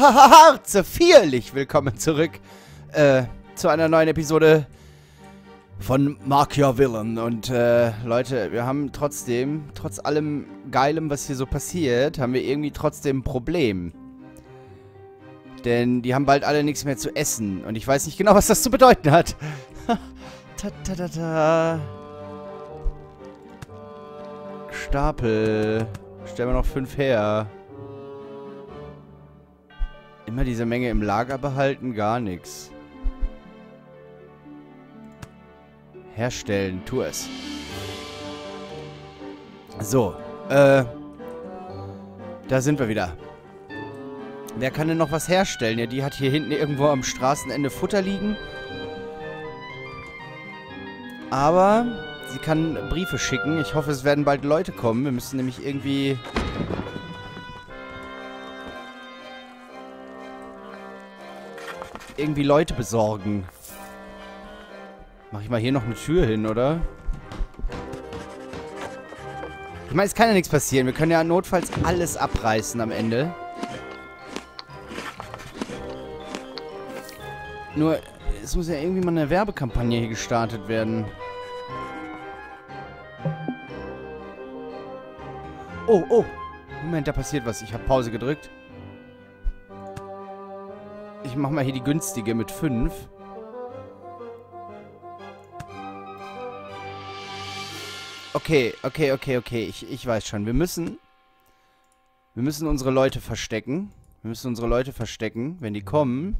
Harze vierlich willkommen zurück zu einer neuen Episode von MachiaVillain. Und Leute, wir haben trotzdem, trotz allem Geilem, was hier so passiert, haben wir irgendwie trotzdem ein Problem. Denn die haben bald alle nichts mehr zu essen. Und ich weiß nicht genau, was das zu bedeuten hat. Stapel. Stellen wir noch 5 her. Immer diese Menge im Lager behalten, gar nichts. Herstellen, tu es. So, da sind wir wieder. Wer kann denn noch was herstellen? Ja, die hat hier hinten irgendwo am Straßenende Futter liegen. Aber sie kann Briefe schicken. Ich hoffe, es werden bald Leute kommen. Wir müssen nämlich irgendwie... Leute besorgen. Mach ich mal hier noch eine Tür hin, oder? Ich meine, es kann ja nichts passieren. Wir können ja notfalls alles abreißen am Ende. Nur, es muss ja irgendwie mal eine Werbekampagne hier gestartet werden. Oh, oh. Moment, da passiert was. Ich habe Pause gedrückt. Ich mach mal hier die günstige mit 5. Okay. Ich weiß schon. Wir müssen unsere Leute verstecken. Wenn die kommen,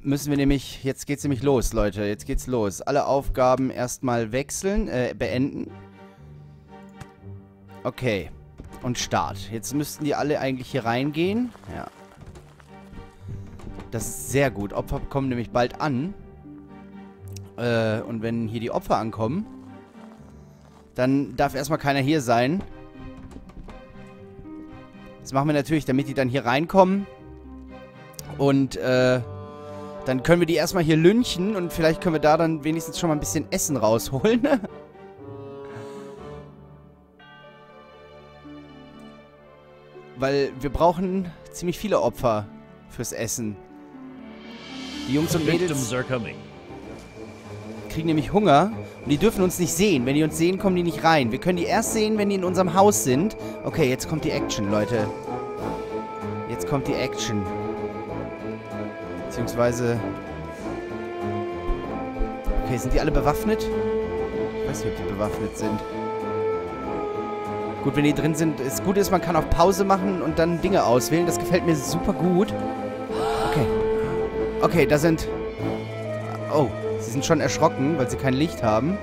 müssen wir nämlich... Jetzt geht's nämlich los, Leute. Jetzt geht's los. Alle Aufgaben erstmal wechseln, beenden. Okay. Und Start. Jetzt müssten die alle eigentlich hier reingehen. Ja. Das ist sehr gut. Opfer kommen nämlich bald an. Und wenn hier die Opfer ankommen, dann darf erstmal keiner hier sein. Das machen wir natürlich, damit die dann hier reinkommen. Und dann können wir die erstmal hier lynchen. Und vielleicht können wir da dann wenigstens schon mal ein bisschen Essen rausholen. Weil wir brauchen ziemlich viele Opfer fürs Essen. Die Jungs und Mädels kriegen nämlich Hunger und die dürfen uns nicht sehen. Wenn die uns sehen, kommen die nicht rein. Wir können die erst sehen, wenn die in unserem Haus sind. Okay, jetzt kommt die Action, Leute. Jetzt kommt die Action. Beziehungsweise... Okay, sind die alle bewaffnet? Ich weiß nicht, ob die bewaffnet sind. Gut, wenn die drin sind. Das Gute ist, man kann auch Pause machen und dann Dinge auswählen. Das gefällt mir super gut. Okay. Okay, da sind... Oh, sie sind schon erschrocken, weil sie kein Licht haben.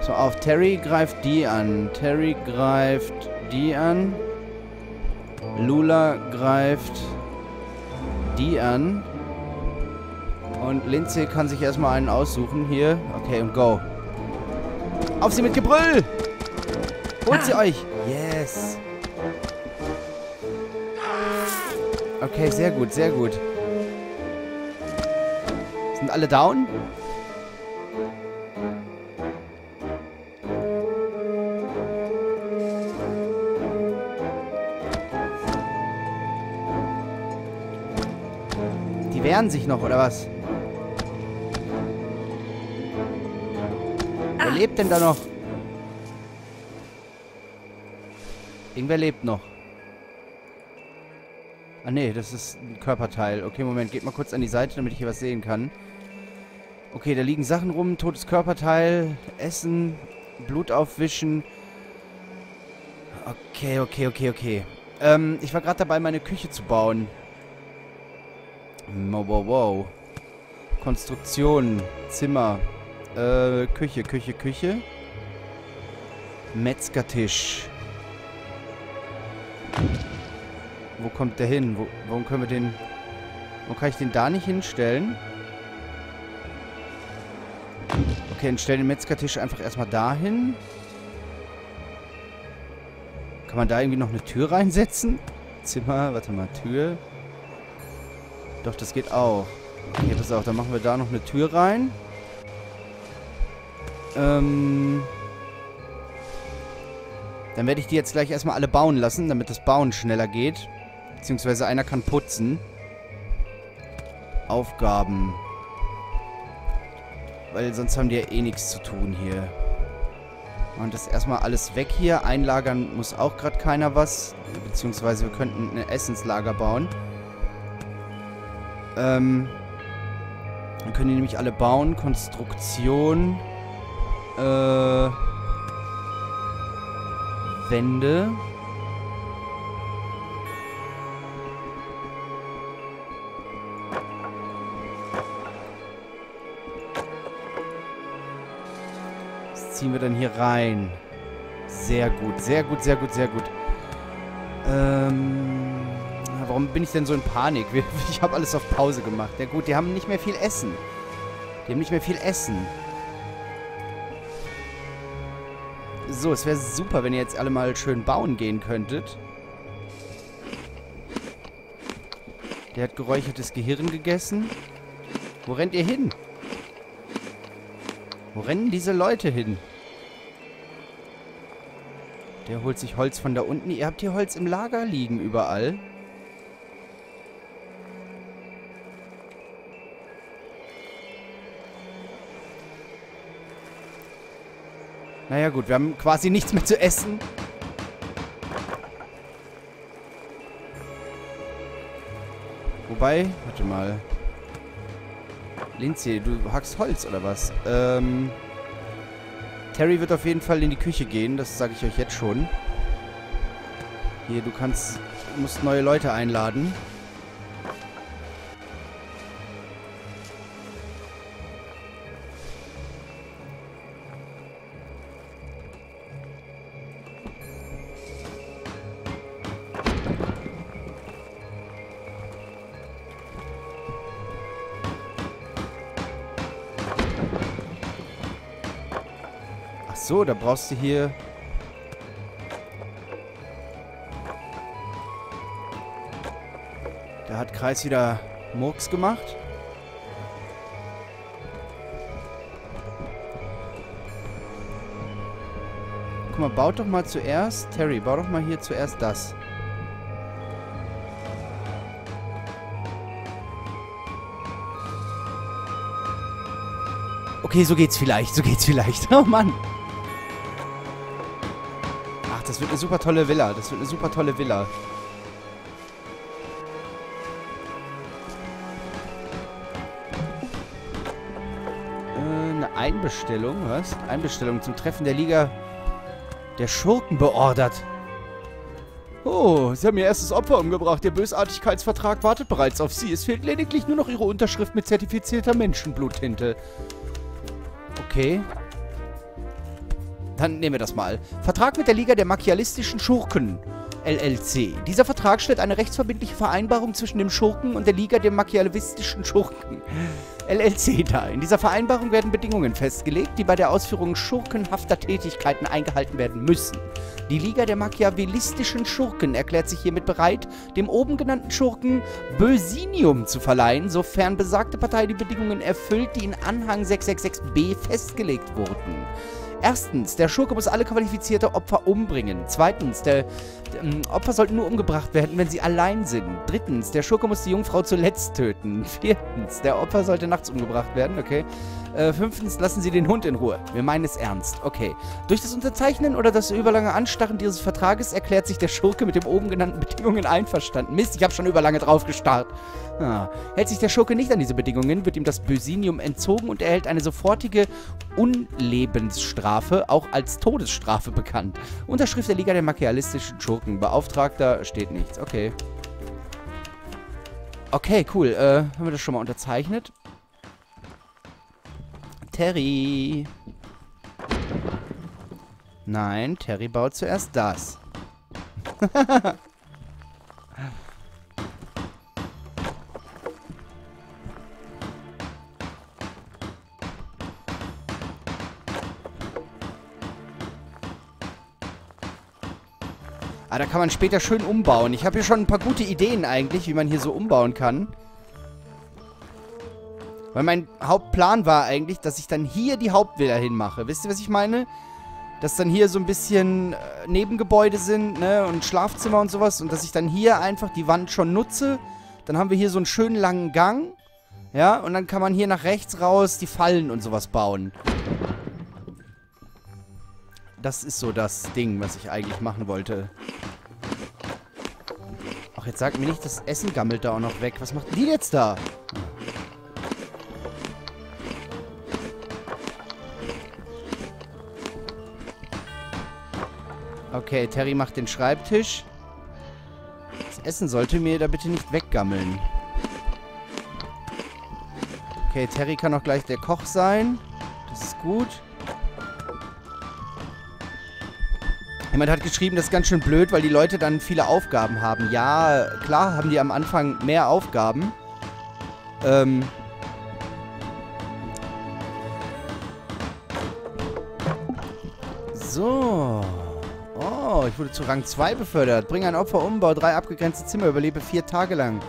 So, auf. Terry greift die an. Lula greift die an. Und Lindsay kann sich erstmal einen aussuchen hier. Okay, und go. Auf sie mit Gebrüll! Holt sie euch! Yes! Okay, sehr gut, sehr gut. Sind alle down? Die wehren sich noch, oder was? Wer lebt denn da noch? Irgendwer lebt noch. Ah ne, das ist ein Körperteil. Okay, Moment, geht mal kurz an die Seite, damit ich hier was sehen kann. Okay, da liegen Sachen rum, totes Körperteil, Essen, Blut aufwischen. Okay. Ich war gerade dabei, meine Küche zu bauen. Wow. Konstruktion, Zimmer, Küche. Metzgertisch. Wo kommt der hin? Warum können wir den... Warum kann ich den da nicht hinstellen? Okay, dann stellen den Metzgertisch einfach erstmal dahin. Kann man da irgendwie noch eine Tür reinsetzen? Zimmer, warte mal, Tür. Doch, das geht auch. Okay, pass auf, dann machen wir da noch eine Tür rein. Dann werde ich die jetzt gleich erstmal alle bauen lassen, damit das Bauen schneller geht. Beziehungsweise einer kann putzen. Aufgaben. Weil sonst haben die ja eh nichts zu tun hier. Und das erstmal alles weg hier. Einlagern muss auch gerade keiner was. Beziehungsweise wir könnten ein Essenslager bauen. Dann können die nämlich alle bauen. Konstruktion. Wände. Ziehen wir dann hier rein. Sehr gut, sehr gut, sehr gut, sehr gut. Warum bin ich denn so in Panik? Ich habe alles auf Pause gemacht. Ja gut, die haben nicht mehr viel Essen. Die haben nicht mehr viel Essen. So, es wäre super, wenn ihr jetzt alle mal schön bauen gehen könntet. Der hat geräuchertes Gehirn gegessen. Wo rennt ihr hin? Wo rennen diese Leute hin? Der holt sich Holz von da unten. Ihr habt hier Holz im Lager liegen überall. Naja gut, wir haben quasi nichts mehr zu essen. Wobei, warte mal. Lindsay, du hackst Holz, oder was? Terry wird auf jeden Fall in die Küche gehen, das sage ich euch jetzt schon. Hier, du musst neue Leute einladen. So, da brauchst du hier... Da hat Kreis wieder Murks gemacht. Guck mal, baut doch mal zuerst... Terry, bau doch mal hier zuerst das. Okay, so geht's vielleicht, so geht's vielleicht. Oh Mann! Das wird eine super tolle Villa. Das wird eine super tolle Villa. Eine Einbestellung, was? Einbestellung zum Treffen der Liga der Schurken beordert. Oh, sie haben ihr erstes Opfer umgebracht. Der Bösartigkeitsvertrag wartet bereits auf sie. Es fehlt lediglich nur noch ihre Unterschrift mit zertifizierter Menschenbluttinte. Okay. Dann nehmen wir das mal. Vertrag mit der Liga der Machiavellistischen Schurken, LLC. Dieser Vertrag stellt eine rechtsverbindliche Vereinbarung zwischen dem Schurken und der Liga der Machiavellistischen Schurken, LLC, dar. In dieser Vereinbarung werden Bedingungen festgelegt, die bei der Ausführung schurkenhafter Tätigkeiten eingehalten werden müssen. Die Liga der Machiavellistischen Schurken erklärt sich hiermit bereit, dem oben genannten Schurken Bösinium zu verleihen, sofern besagte Partei die Bedingungen erfüllt, die in Anhang 666b festgelegt wurden. Erstens, der Schurke muss alle qualifizierte Opfer umbringen. Zweitens, Opfer sollten nur umgebracht werden, wenn sie allein sind. Drittens, der Schurke muss die Jungfrau zuletzt töten. Viertens, der Opfer sollte nachts umgebracht werden, okay. Fünftens, lassen Sie den Hund in Ruhe. Wir meinen es ernst, okay. Durch das Unterzeichnen oder das überlange Anstarren dieses Vertrages erklärt sich der Schurke mit den oben genannten Bedingungen einverstanden. Mist, ich habe schon überlange drauf gestarrt. Ah. Hält sich der Schurke nicht an diese Bedingungen, wird ihm das Bösinium entzogen und erhält eine sofortige Unlebensstrafe, auch als Todesstrafe bekannt. Unterschrift der Liga der Machiavellistischen Schurken. Beauftragter steht nichts. Okay. Okay, cool. Haben wir das schon mal unterzeichnet? Terry. Nein, Terry baut zuerst das. Da kann man später schön umbauen. Ich habe hier schon ein paar gute Ideen eigentlich, wie man hier so umbauen kann. Weil mein Hauptplan war eigentlich, dass ich dann hier die Hauptvilla hinmache. Wisst ihr, was ich meine? dass dann hier so ein bisschen Nebengebäude sind, ne, und Schlafzimmer und sowas. Und dass ich dann hier einfach die Wand schon nutze. Dann haben wir hier so einen schönen langen Gang. Ja, und dann kann man hier nach rechts raus die Fallen und sowas bauen. Das ist so das Ding, was ich eigentlich machen wollte. Ach, jetzt sagt mir nicht, das Essen gammelt da auch noch weg. Was macht die jetzt da? Okay, Terry macht den Schreibtisch. Das Essen sollte mir da bitte nicht weggammeln. Okay, Terry kann auch gleich der Koch sein. Das ist gut. Jemand hat geschrieben, das ist ganz schön blöd, weil die Leute dann viele Aufgaben haben. Ja, klar haben die am Anfang mehr Aufgaben. So. Oh, ich wurde zu Rang 2 befördert. Bring ein Opfer um, bau 3 abgegrenzte Zimmer, überlebe 4 Tage lang.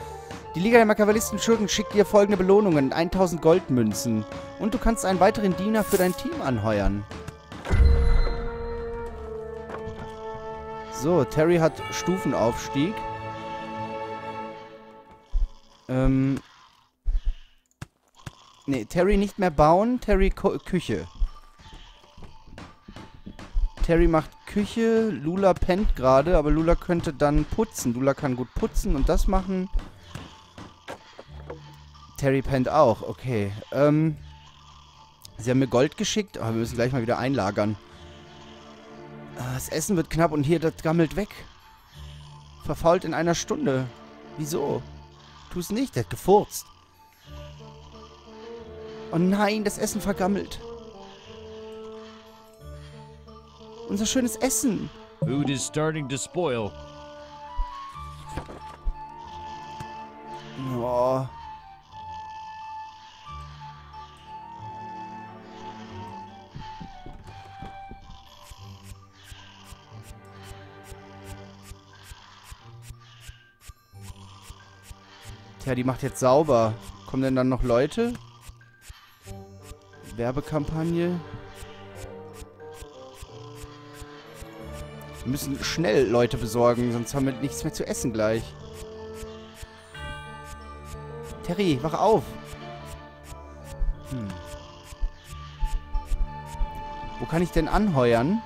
Die Liga der Makavalisten Schurken schickt dir folgende Belohnungen: 1000 Goldmünzen. Und du kannst einen weiteren Diener für dein Team anheuern. So, Terry hat Stufenaufstieg. Ne, Terry nicht mehr bauen, Terry Küche. Terry macht Küche, Lula pennt gerade, aber Lula könnte dann putzen. Lula kann gut putzen und das machen. Terry pennt auch, okay. Sie haben mir Gold geschickt, aber wir müssen gleich mal wieder einlagern. Das Essen wird knapp und hier, das gammelt weg. Verfault in einer Stunde. Wieso? Tu's nicht, der hat gefurzt. Oh nein, das Essen vergammelt. Unser schönes Essen. Food is starting to spoil. Oh. Tja, die macht jetzt sauber. Kommen denn dann noch Leute? Werbekampagne. Wir müssen schnell Leute besorgen, sonst haben wir nichts mehr zu essen gleich. Terry, wach auf! Wo kann ich denn anheuern?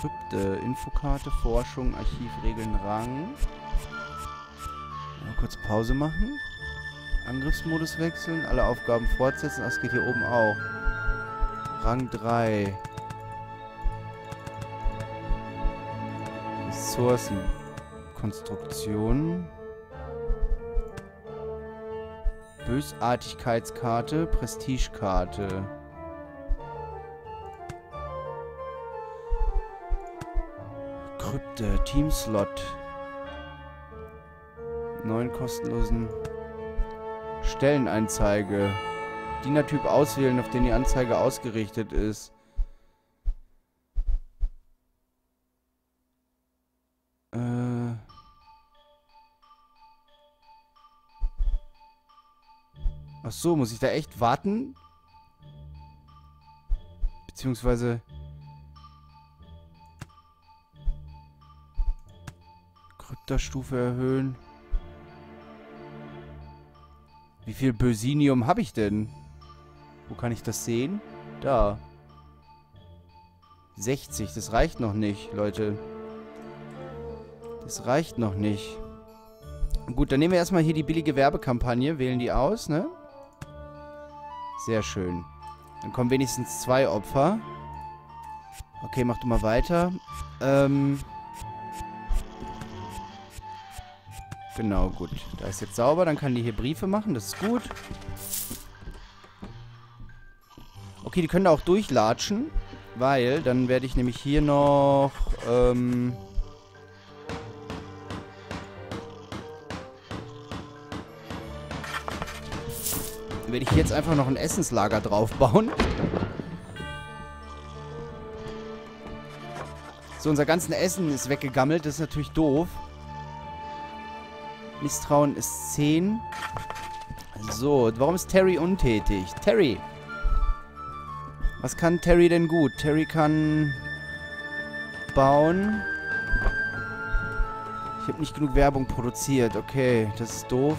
Krypte, Infokarte, Forschung, Archivregeln, Rang. Mal kurz Pause machen. Angriffsmodus wechseln, alle Aufgaben fortsetzen. Das geht hier oben auch. Rang 3. Ressourcen. Konstruktion. Bösartigkeitskarte. Prestigekarte. Krypte. Teamslot. 9 kostenlosen. Stellenanzeige. Dienertyp auswählen, auf den die Anzeige ausgerichtet ist. Ach so, muss ich da echt warten? Beziehungsweise... Krypterstufe erhöhen. Wie viel Bösinium habe ich denn? Wo kann ich das sehen? Da. 60, das reicht noch nicht, Leute. Das reicht noch nicht. Gut, dann nehmen wir erstmal hier die billige Werbekampagne. Wählen die aus, ne? Sehr schön. Dann kommen wenigstens 2 Opfer. Okay, mach du mal weiter. Genau, gut. Da ist jetzt sauber. Dann kann die hier Briefe machen. Das ist gut. Okay, die können da auch durchlatschen. Weil, dann werde ich nämlich hier noch... werde ich jetzt einfach noch ein Essenslager draufbauen. So, unser ganzes Essen ist weggegammelt. Das ist natürlich doof. Misstrauen ist 10. So, warum ist Terry untätig? Terry! Was kann Terry denn gut? Terry kann bauen. Ich habe nicht genug Werbung produziert. Okay, das ist doof.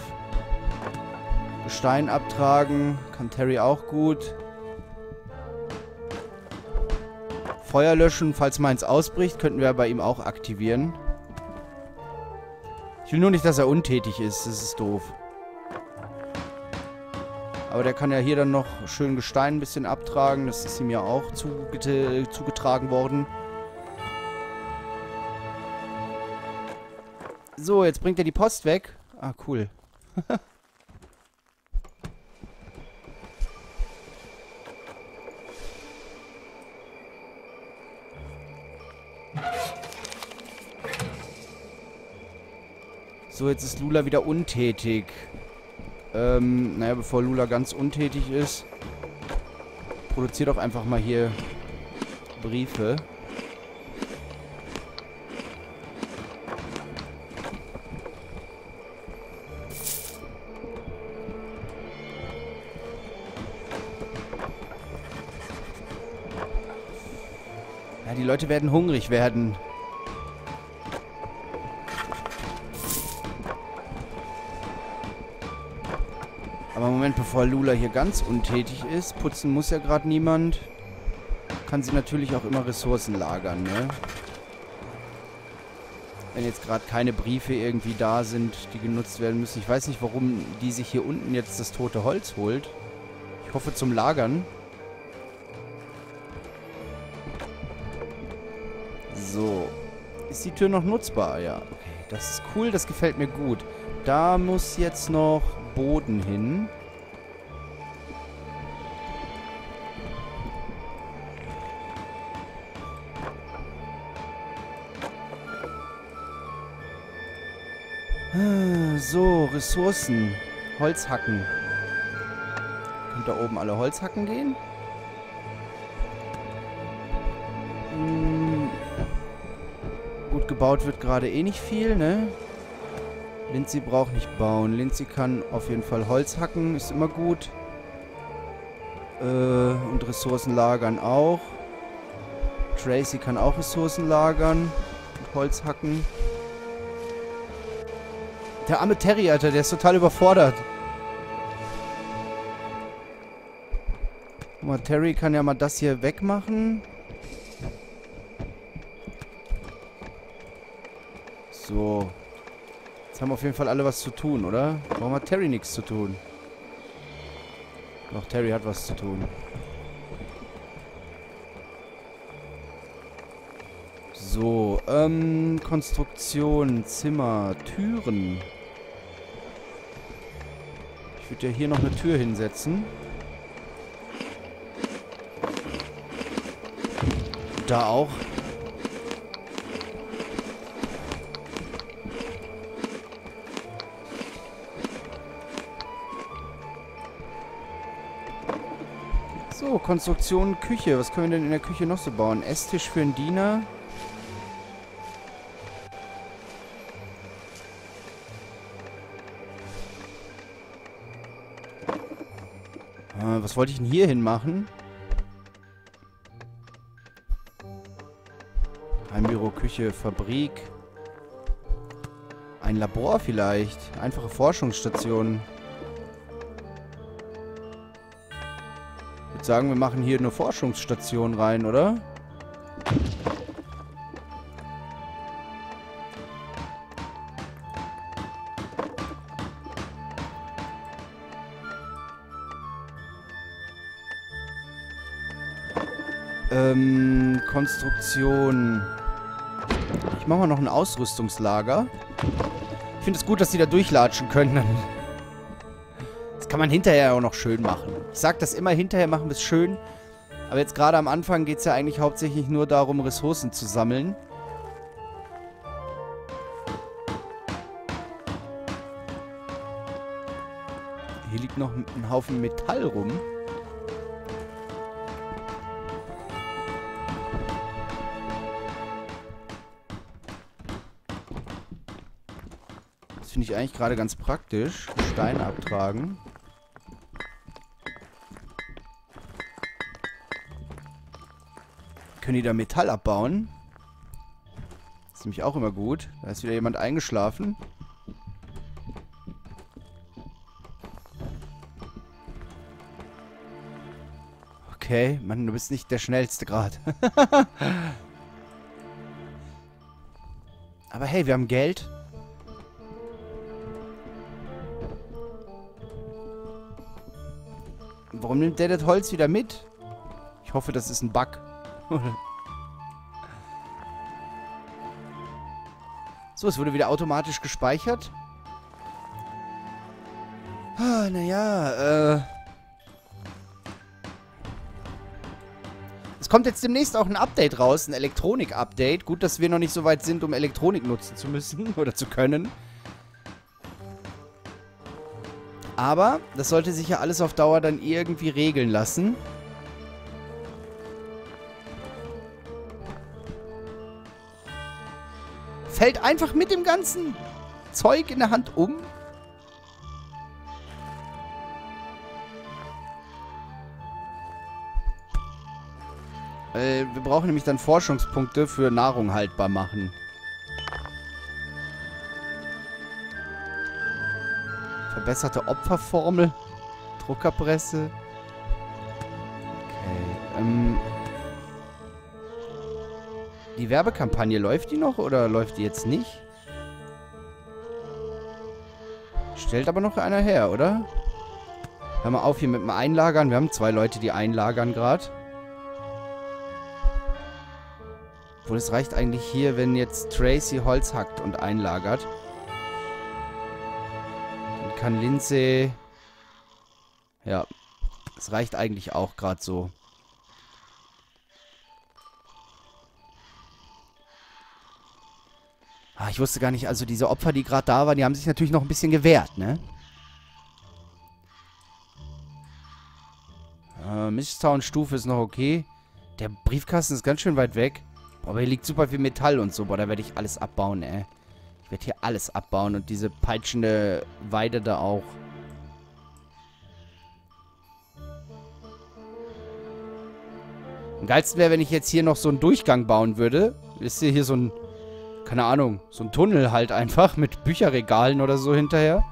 Gestein abtragen. Kann Terry auch gut. Feuer löschen, falls meins ausbricht, könnten wir bei ihm auch aktivieren. Ich will nur nicht, dass er untätig ist. Das ist doof. Aber der kann ja hier dann noch schön Gestein ein bisschen abtragen. Das ist ihm ja auch zugetragen worden. So, jetzt bringt er die Post weg. Ah, cool. So, jetzt ist Lula wieder untätig. Naja, bevor Lula ganz untätig ist, produziert doch einfach mal hier Briefe. Ja, die Leute werden hungrig werden. Aber Moment, bevor Lula hier ganz untätig ist, putzen muss ja gerade niemand, kann sie natürlich auch immer Ressourcen lagern, ne? Wenn jetzt gerade keine Briefe irgendwie da sind, die genutzt werden müssen. Ich weiß nicht, warum die sich hier unten jetzt das tote Holz holt. Ich hoffe zum Lagern. So. Ist die Tür noch nutzbar? Ja. Okay, das ist cool, das gefällt mir gut. Da muss jetzt noch Boden hin. So, Ressourcen. Holz hacken. Könnt da oben alle Holz hacken gehen? Gut gebaut wird gerade eh nicht viel, ne? Lindsay braucht nicht bauen. Lindsay kann auf jeden Fall Holz hacken. Ist immer gut. Und Ressourcen lagern auch. Tracy kann auch Ressourcen lagern. Und Holz hacken. Der arme Terry, Alter. Der ist total überfordert. Guck mal, Terry kann ja mal das hier wegmachen. So. Jetzt haben auf jeden Fall alle was zu tun, oder? Warum hat Terry nichts zu tun? Doch, Terry hat was zu tun. So, Konstruktion, Zimmer, Türen. Ich würde ja hier noch eine Tür hinsetzen. Da auch. So, Konstruktion Küche. Was können wir denn in der Küche noch so bauen? Esstisch für einen Diener. Was wollte ich denn hier hin machen? Heimbüro, Küche, Fabrik. Ein Labor vielleicht. Einfache Forschungsstation. Sagen, wir machen hier eine Forschungsstation rein, oder? Konstruktion. Ich mache mal noch ein Ausrüstungslager. Ich finde es gut, dass die da durchlatschen können. Das kann man hinterher auch noch schön machen. Ich sag das immer, hinterher machen wir es schön. Aber jetzt gerade am Anfang geht es ja eigentlich hauptsächlich nur darum, Ressourcen zu sammeln. Hier liegt noch ein Haufen Metall rum. Das finde ich eigentlich gerade ganz praktisch. Stein abtragen. Können die da Metall abbauen? nämlich auch immer gut. Da ist wieder jemand eingeschlafen. Okay, Mann, du bist nicht der Schnellste gerade. Aber hey, wir haben Geld. Warum nimmt der das Holz wieder mit? Ich hoffe, das ist ein Bug. So, es wurde wieder automatisch gespeichert. Ah, naja, Es kommt jetzt demnächst auch ein Update raus, ein Elektronik-Update. Gut, dass wir noch nicht so weit sind, um Elektronik nutzen zu müssen oder zu können. Aber das sollte sich ja alles auf Dauer dann irgendwie regeln lassen. Fällt einfach mit dem ganzen Zeug in der Hand um. Wir brauchen nämlich dann Forschungspunkte für Nahrung haltbar machen. Verbesserte Opferformel. Druckerpresse. Okay, Die Werbekampagne, läuft die noch oder läuft die jetzt nicht? Stellt aber noch einer her, oder? Hör mal auf hier mit dem Einlagern. Wir haben zwei Leute, die einlagern gerade. Obwohl, es reicht eigentlich hier, wenn jetzt Tracy Holz hackt und einlagert. Dann kann Lindsay... Ja, es reicht eigentlich auch gerade so. Ah, ich wusste gar nicht, also diese Opfer, die gerade da waren, die haben sich natürlich noch ein bisschen gewehrt, ne? Misstrauen-Stufe ist noch okay. Der Briefkasten ist ganz schön weit weg. Aber hier liegt super viel Metall und so. Boah, da werde ich alles abbauen, ey. Ich werde hier alles abbauen und diese peitschende Weide da auch. Am geilsten wäre, wenn ich jetzt hier noch so einen Durchgang bauen würde. Wisst ihr, hier so ein... Keine Ahnung, so ein Tunnel halt einfach mit Bücherregalen oder so hinterher.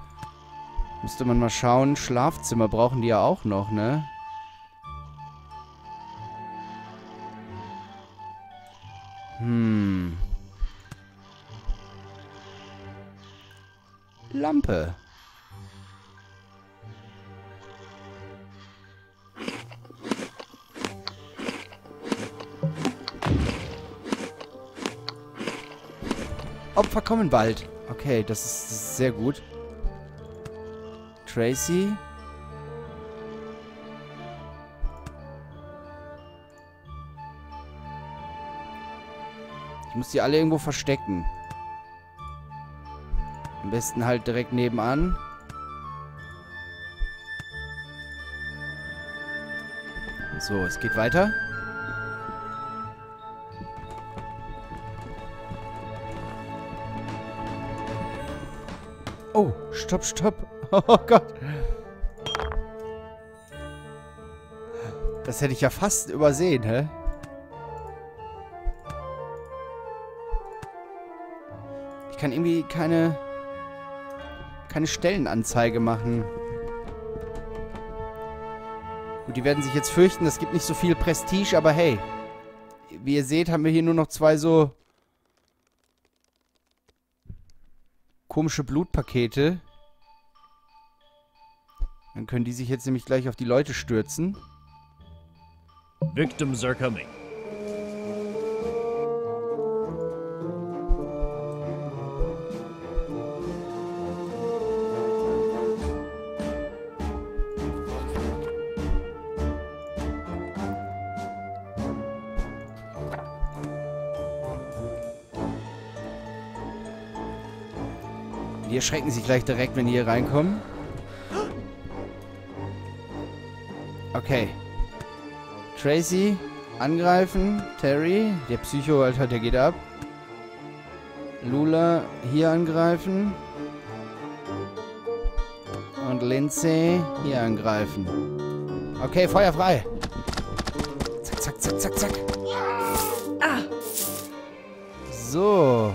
Müsste man mal schauen. Schlafzimmer brauchen die ja auch noch, ne? Hm. Lampe. Opfer kommen bald. Okay, das ist sehr gut. Tracy. Ich muss die alle irgendwo verstecken. Am besten halt direkt nebenan. So, es geht weiter. Oh, stopp, stopp. Oh Gott. Das hätte ich ja fast übersehen, hä? Ich kann irgendwie keine Stellenanzeige machen. Gut, die werden sich jetzt fürchten, das gibt nicht so viel Prestige, aber hey. Wie ihr seht, haben wir hier nur noch zwei so... komische Blutpakete. Dann können die sich jetzt nämlich gleich auf die Leute stürzen. Victims are coming. Die erschrecken sich gleich direkt, wenn die hier reinkommen. Okay. Tracy, angreifen. Terry, der Psycho, Alter, der geht ab. Lula, hier angreifen. Und Lindsay, hier angreifen. Okay, Feuer frei. Zack, zack, zack, zack, zack. So.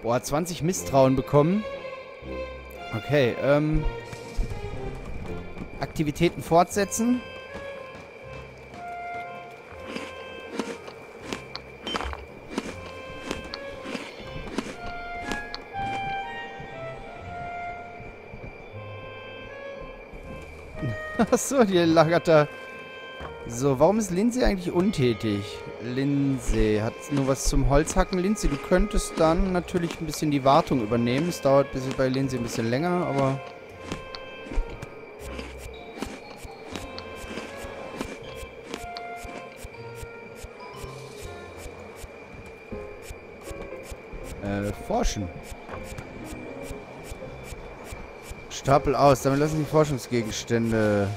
Boah, 20 Misstrauen bekommen. Okay, Aktivitäten fortsetzen. Achso, die lagert da. So, warum ist Lindsay eigentlich untätig? Lindsay hat nur was zum Holzhacken. Lindsay, du könntest dann natürlich ein bisschen die Wartung übernehmen. Es dauert bei Lindsay ein bisschen länger, aber... forschen. Stapel aus, damit lassen die Forschungsgegenstände...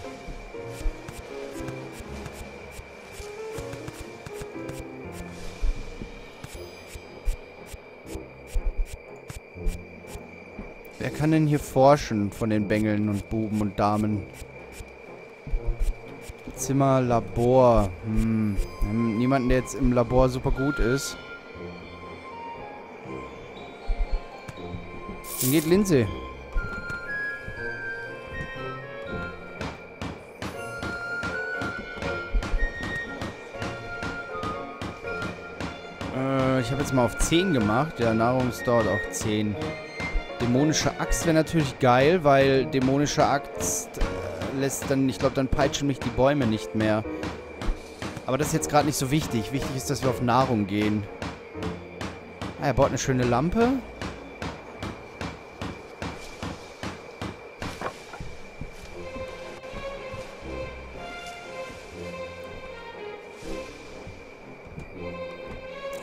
Wer kann denn hier forschen von den Bengeln und Buben und Damen? Zimmer, Labor. Niemanden, der jetzt im Labor super gut ist. Dann geht Lindsay. Ich habe jetzt mal auf 10 gemacht. Ja, Nahrungsdauer auch 10. Dämonische Axt wäre natürlich geil, weil dämonische Axt lässt dann, ich glaube, dann peitschen mich die Bäume nicht mehr. Aber das ist jetzt gerade nicht so wichtig. Wichtig ist, dass wir auf Nahrung gehen. Ah, er baut eine schöne Lampe.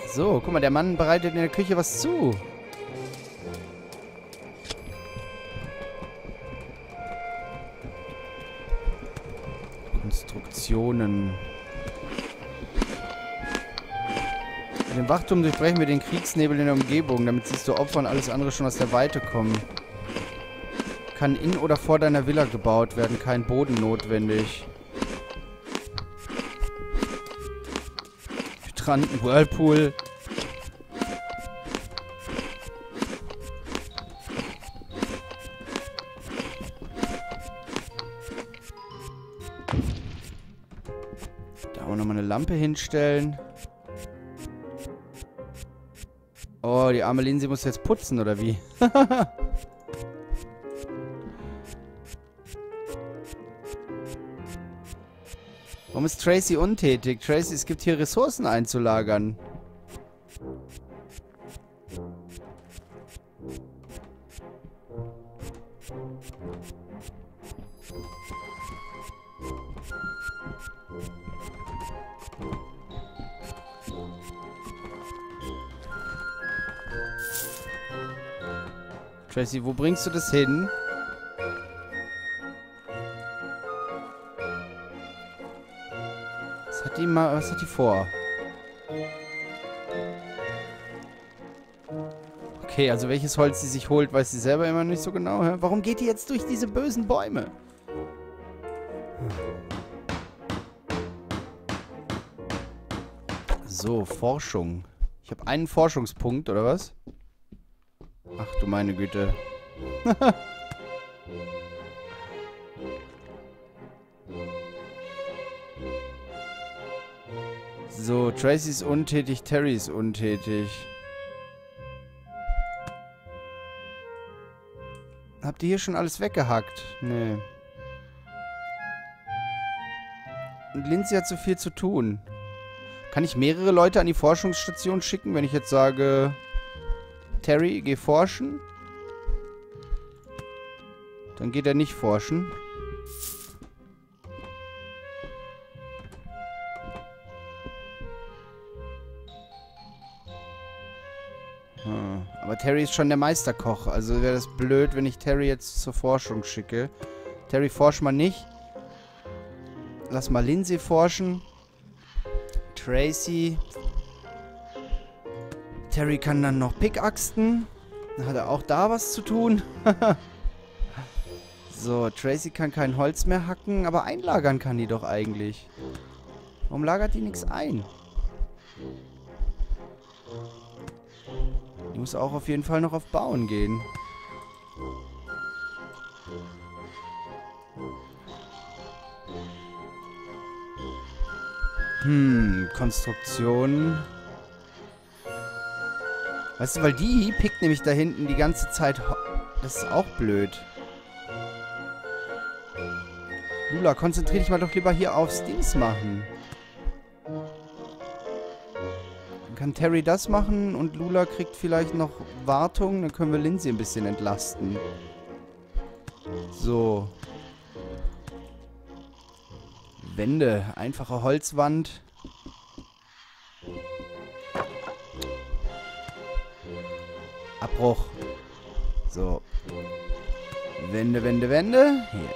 So, guck mal, der Mann bereitet in der Küche was zu. Konstruktionen. Mit dem Wachturm durchbrechen wir den Kriegsnebel in der Umgebung. Damit siehst du Opfer und alles andere schon aus der Weite kommen. Kann in oder vor deiner Villa gebaut werden. Kein Boden notwendig. Hydranten, Whirlpool. Lampe hinstellen. Oh, die arme Lindsay muss jetzt putzen, oder wie? Warum ist Tracy untätig? Tracy, es gibt hier Ressourcen einzulagern. Tracy, wo bringst du das hin? Was hat die vor? Okay, also welches Holz sie sich holt, weiß sie selber immer nicht so genau. Hä? Warum geht die jetzt durch diese bösen Bäume? So, Forschung. Ich habe einen Forschungspunkt, oder was? Ach du meine Güte. So, Tracy ist untätig, Terry ist untätig. Habt ihr hier schon alles weggehackt? Nee. Und Lindsay hat so viel zu tun. Kann ich mehrere Leute an die Forschungsstation schicken, wenn ich jetzt sage... Terry, geh forschen. Dann geht er nicht forschen. Hm. Aber Terry ist schon der Meisterkoch. Also wäre das blöd, wenn ich Terry jetzt zur Forschung schicke. Terry, forsch mal nicht. Lass mal Lindsay forschen. Tracy... Terry kann dann noch Pickaxten. Dann hat er auch da was zu tun. So, Tracy kann kein Holz mehr hacken, aber einlagern kann die doch eigentlich. Warum lagert die nichts ein? muss auch auf jeden Fall noch auf Bauen gehen. Konstruktion. Weißt du, weil die pickt nämlich da hinten die ganze Zeit. Das ist auch blöd. Lula, konzentrier dich mal doch lieber hier aufs Dings machen. Dann kann Terry das machen und Lula kriegt vielleicht noch Wartung. Dann können wir Lindsay ein bisschen entlasten. So. Wände. Einfache Holzwand. Abbruch. So. Wände, Wände, Wände. Hier.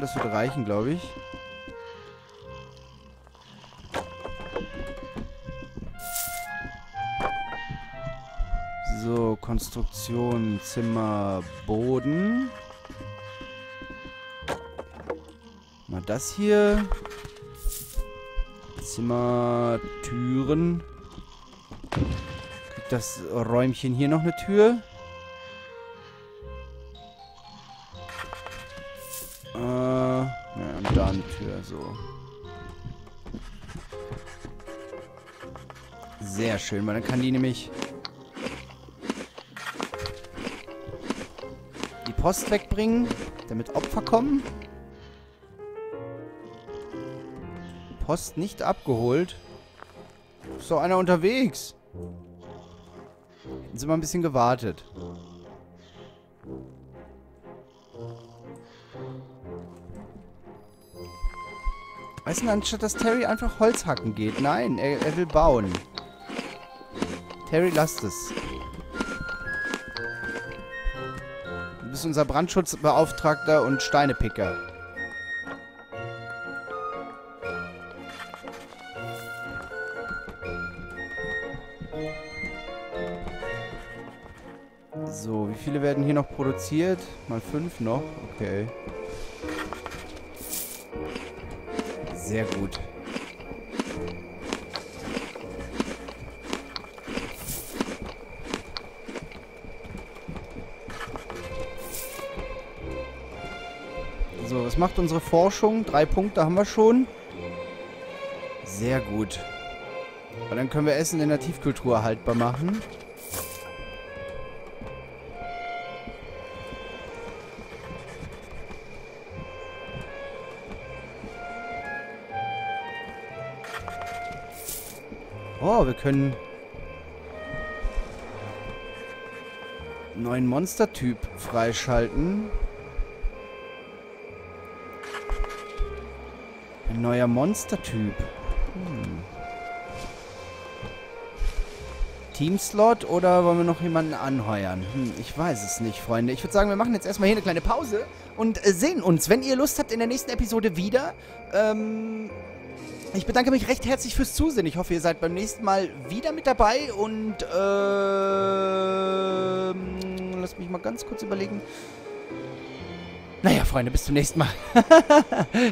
Das wird reichen, glaube ich. So, Konstruktion, Zimmer, Boden. Mal das hier. Zimmer, Türen. Kriegt das Räumchen hier noch eine Tür? Ja, und da eine Tür, so. Sehr schön, weil dann kann die nämlich Post wegbringen, damit Opfer kommen. Post nicht abgeholt. Ist doch einer unterwegs. Hätten sie mal ein bisschen gewartet. Weißt du, anstatt dass Terry einfach Holz hacken geht. Nein, er will bauen. Terry, lasst es. Du bist unser Brandschutzbeauftragter und Steinepicker. So, wie viele werden hier noch produziert? Mal 5 noch. Okay. Sehr gut. So, was macht unsere Forschung? 3 Punkte haben wir schon. Sehr gut. Aber dann können wir Essen in der Tiefkultur haltbar machen. Oh, wir können 9 Monstertyp freischalten. Neuer Monstertyp. Teamslot oder wollen wir noch jemanden anheuern? Ich weiß es nicht, Freunde. Ich würde sagen, wir machen jetzt erstmal hier eine kleine Pause und sehen uns, wenn ihr Lust habt, in der nächsten Episode wieder. Ich bedanke mich recht herzlich fürs Zusehen. Ich hoffe, ihr seid beim nächsten Mal wieder mit dabei und lasst mich mal ganz kurz überlegen. Naja, Freunde, bis zum nächsten Mal.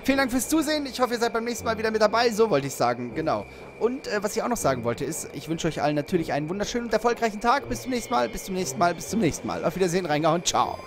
Vielen Dank fürs Zusehen. Ich hoffe, ihr seid beim nächsten Mal wieder mit dabei. So wollte ich sagen, genau. Und was ich auch noch sagen wollte ist, ich wünsche euch allen natürlich einen wunderschönen und erfolgreichen Tag. Bis zum nächsten Mal, bis zum nächsten Mal, bis zum nächsten Mal. Auf Wiedersehen, reingehauen, ciao.